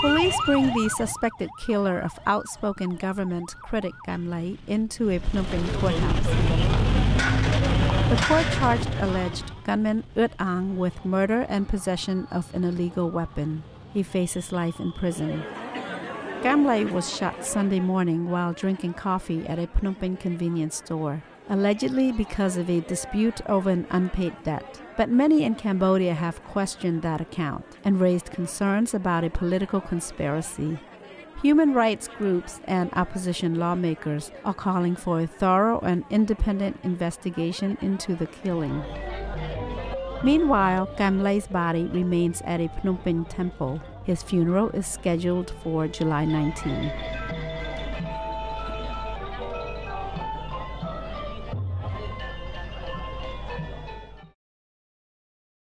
Police bring the suspected killer of outspoken government critic Kem Ley into a Phnom Penh courthouse. The court charged alleged gunman Ut Ang with murder and possession of an illegal weapon. He faces life in prison. Kem Ley was shot Sunday morning while drinking coffee at a Phnom Penh convenience store, allegedly because of a dispute over an unpaid debt. But many in Cambodia have questioned that account and raised concerns about a political conspiracy. Human rights groups and opposition lawmakers are calling for a thorough and independent investigation into the killing. Meanwhile, Kem Ley's body remains at a Phnom Penh temple. His funeral is scheduled for July 19.